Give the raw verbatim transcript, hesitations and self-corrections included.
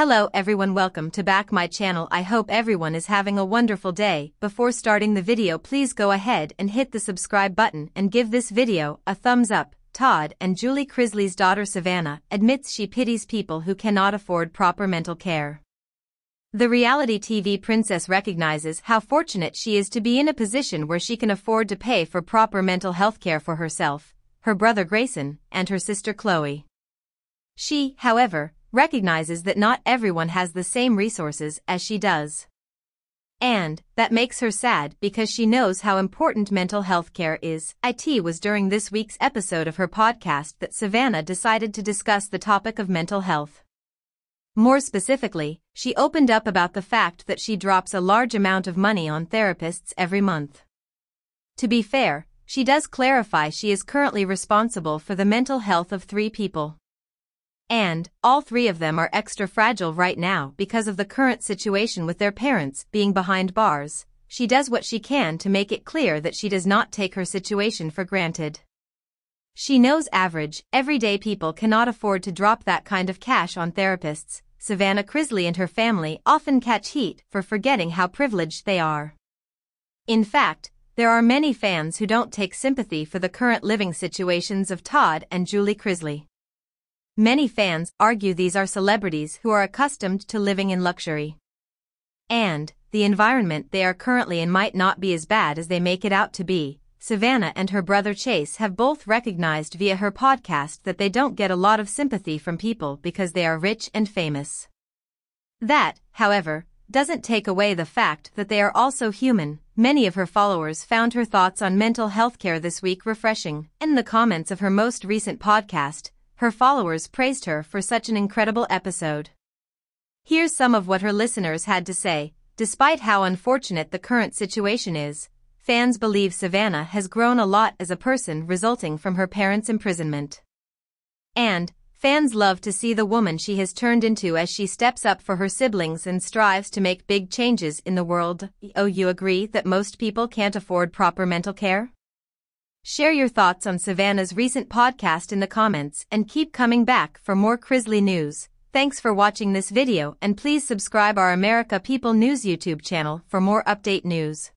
Hello everyone, welcome to Back My Channel. I hope everyone is having a wonderful day. Before starting the video, please go ahead and hit the subscribe button and give this video a thumbs up. Todd and Julie Chrisley's daughter Savannah admits she pities people who cannot afford proper mental care. The reality T V princess recognizes how fortunate she is to be in a position where she can afford to pay for proper mental health care for herself, her brother Grayson, and her sister Chloe. She, however, recognizes that not everyone has the same resources as she does. And that makes her sad because she knows how important mental health care is. It was during this week's episode of her podcast that Savannah decided to discuss the topic of mental health. More specifically, she opened up about the fact that she drops a large amount of money on therapists every month. To be fair, she does clarify she is currently responsible for the mental health of three people. And all three of them are extra fragile right now because of the current situation with their parents being behind bars. She does what she can to make it clear that she does not take her situation for granted. She knows average, everyday people cannot afford to drop that kind of cash on therapists. Savannah Chrisley and her family often catch heat for forgetting how privileged they are. In fact, there are many fans who don't take sympathy for the current living situations of Todd and Julie Chrisley. Many fans argue these are celebrities who are accustomed to living in luxury. And the environment they are currently in might not be as bad as they make it out to be. Savannah and her brother Chase have both recognized via her podcast that they don't get a lot of sympathy from people because they are rich and famous. That, however, doesn't take away the fact that they are also human. Many of her followers found her thoughts on mental health care this week refreshing. In the comments of her most recent podcast, her followers praised her for such an incredible episode. Here's some of what her listeners had to say. Despite how unfortunate the current situation is, fans believe Savannah has grown a lot as a person resulting from her parents' imprisonment. And fans love to see the woman she has turned into as she steps up for her siblings and strives to make big changes in the world. Oh, you agree that most people can't afford proper mental care? Share your thoughts on Savannah's recent podcast in the comments and keep coming back for more Chrisley news. Thanks for watching this video and please subscribe our America People News YouTube channel for more update news.